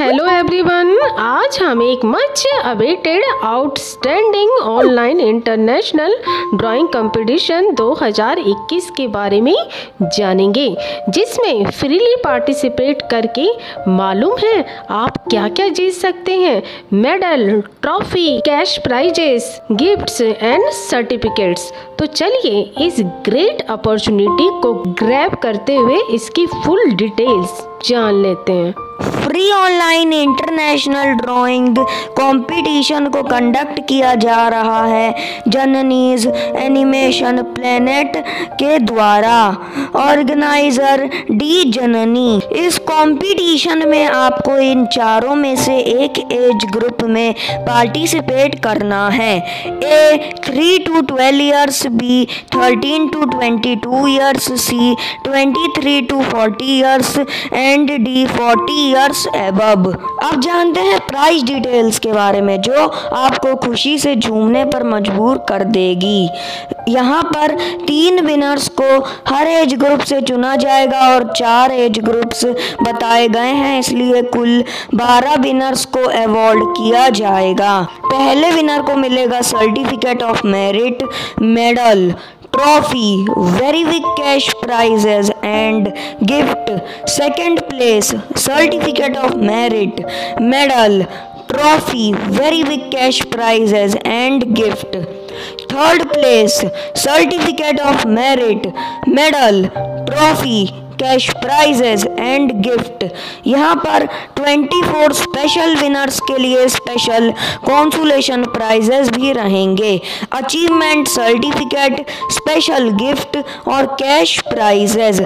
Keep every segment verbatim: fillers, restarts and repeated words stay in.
Hello everyone, आज हम एक much awaited outstanding online international drawing competition दो हज़ार इक्कीस के बारे में जानेंगे, जिसमें फ्रीली पार्टिसिपेट करके मालूम है आप क्या क्या जीत सकते हैं। Medal, trophy, cash prizes, gifts and certificates. तो चलिए इस ग्रेट अपॉर्चुनिटी को ग्रैब करते हुए इसकी फुल डिटेल्स जान लेते हैं। Free online international drawing competition को कंडक्ट किया जा रहा है जर्नीज एनिमेशन प्लेनेट के द्वारा। Organiser D journey. इस कंपटीशन में आपको इन चारों में से एक एज ग्रुप में पार्टिसिपेट करना है। A three to twelve years, B thirteen to twenty two years, C twenty three to forty years and D forty years above. अब जानते हैं प्राइस डिटेल्स के बारे में, जो आपको खुशी से झूमने पर मजबूर कर देगी। यहाँ पर तीन विनर्स को हर एज ग्रुप से चुना जाएगा और चार एज ग्रुप्स बताए गए हैं, इसलिए कुल बारह विनर्स को अवॉर्ड किया जाएगा। पहले विनर को मिलेगा certificate of merit, medal, trophy, very big cash prizes and gift. Second place certificate of merit, medal, trophy, very big cash prizes and gift. Third place certificate of merit, medal, trophy, cash prizes and gift. यहाँ पर चौबीस special winners के लिए special कॉन्सुलेशन prizes भी रहेंगे। Achievement certificate, special gift और cash prizes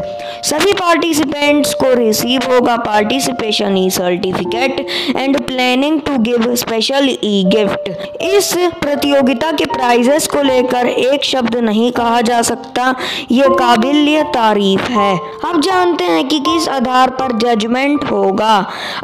सभी participants को रिसीव होगा। Participation e certificate and planning to give special e gift. इस प्रतियोगिता के प्राइजेस को लेकर एक शब्द नहीं कहा जा सकता, ये काबिल तारीफ है। अब जानते हैं कि किस आधार पर जजमेंट होगा।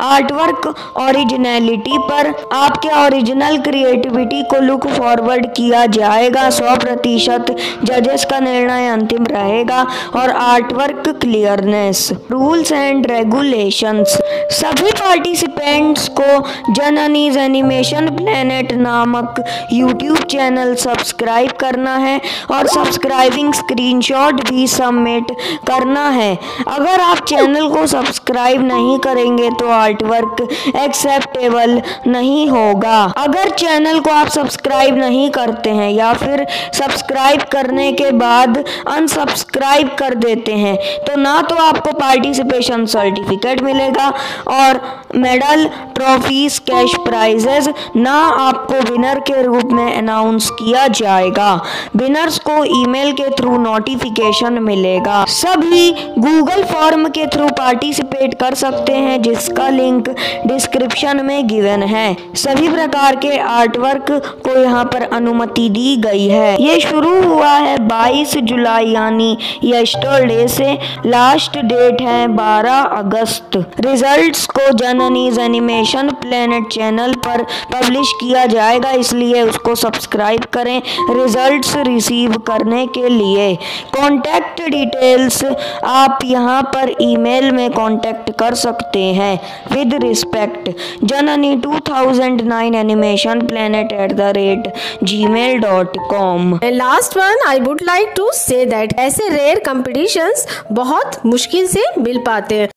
आर्टवर्क ओरिजिनलिटी पर आपके ओरिजिनल क्रिएटिविटी को लुक फॉरवर्ड किया जाएगा। सौ प्रतिशत जजेस का निर्णय अंतिम रहेगा। और artwork clearness, rules and regulations. सभी पार्टिसिपेंट्स को जर्नीज एनिमेशन प्लेनेट नामक यूट्यूब चैनल सब्सक्राइब करना है और सब्सक्राइबिंग स्क्रीनशॉट भी सबमिट करना है। अगर आप चैनल को सब्सक्राइब नहीं करेंगे तो आर्टवर्क एक्सेप्टेबल नहीं होगा। अगर चैनल को आप सब्सक्राइब नहीं करते हैं या फिर सब्सक्राइब करने के बाद अनसब्सक्राइब कर देते हैं, तो ना तो आपको पार्टिसिपेशन सर्टिफिकेट मिलेगा और मेडल, ट्रॉफीज, कैश प्राइजेस, ना आपको विनर के रूप में अनाउंस किया जाएगा। विनर्स को ईमेल के थ्रू नोटिफिकेशन मिलेगा। सभी गूगल फॉर्म के थ्रू पार्टिसिपेट कर सकते हैं, जिसका लिंक डिस्क्रिप्शन में गिवन है। सभी प्रकार के आर्टवर्क को यहाँ पर अनुमति दी गई है। ये शुरू हुआ है बाईस जुलाई यानी यस्टरडे से। लास्ट डेट है बारह अगस्त। रिजल्ट्स को जर्नीज एनिमेशन प्लेनेट चैनल पर पब्लिश किया जाएगा, इसलिए उसको सब्सक्राइब करें रिजल्ट्स रिसीव करने के लिए। कॉन्टैक्ट डिटेल्स आप यहाँ पर ईमेल में कांटेक्ट कर सकते हैं। With respect, Janani two thousand nine animation planet at the rate gmail dot com. Last one, I would like to say that ऐसे रेयर कंपटीशंस बहुत मुश्किल से मिल पाते हैं।